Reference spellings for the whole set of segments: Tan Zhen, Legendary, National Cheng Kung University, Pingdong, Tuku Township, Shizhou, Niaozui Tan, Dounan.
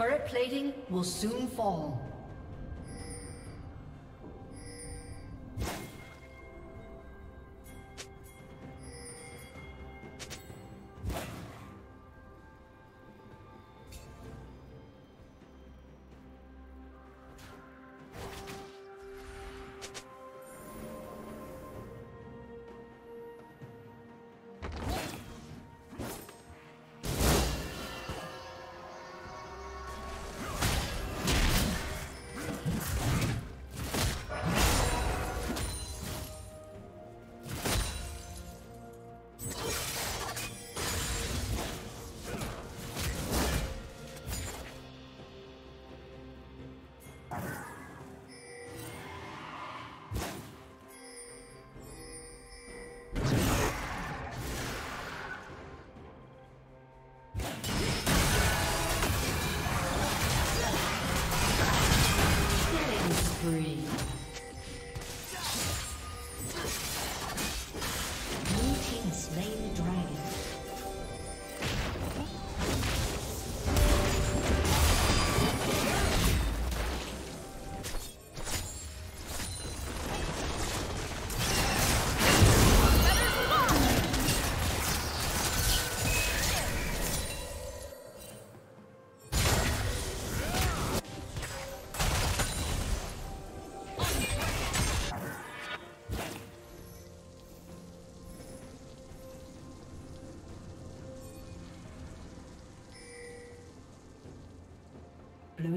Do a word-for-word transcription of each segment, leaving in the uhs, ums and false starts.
Turret plating will soon fall. Blue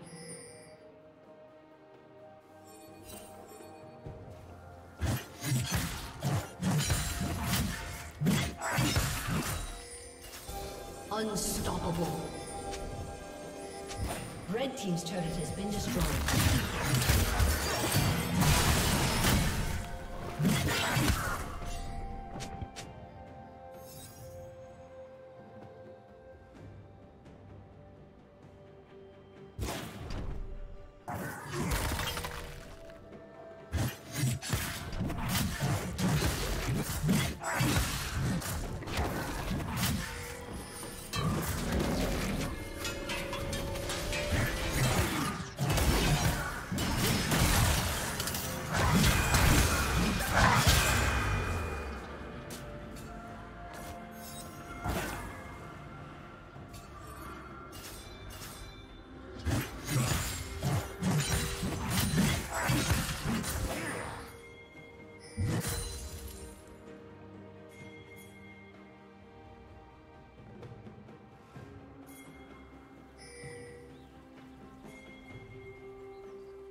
Unstoppable. Red team's turret has been destroyed.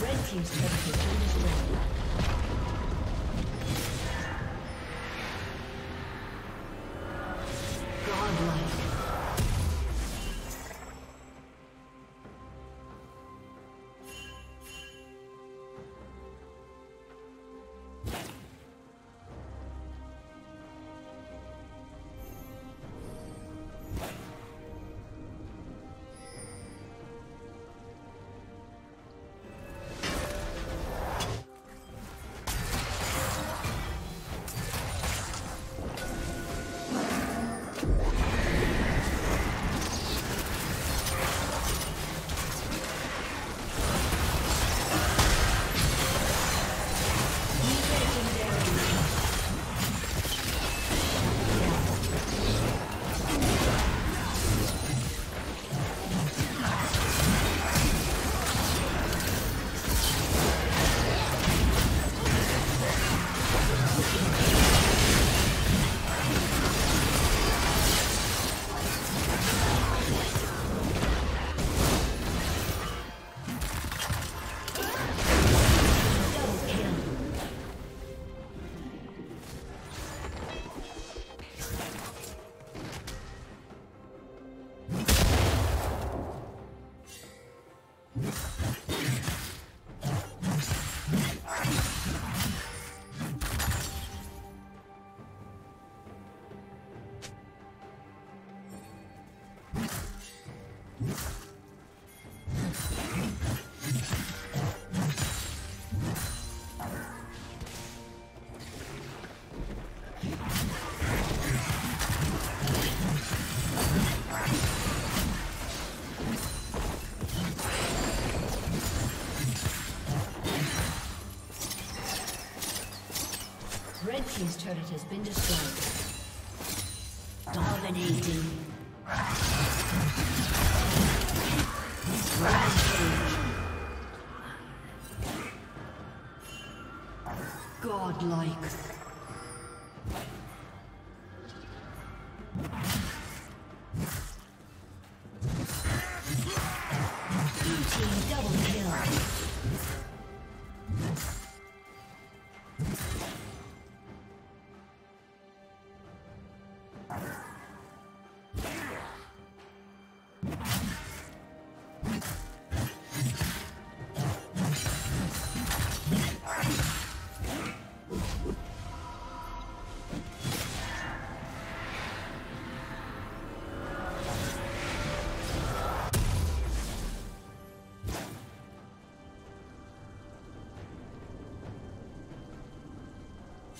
Red team's turret has been destroyed. His turret has been destroyed. Dominating. Rampage. Godlike.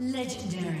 Legendary.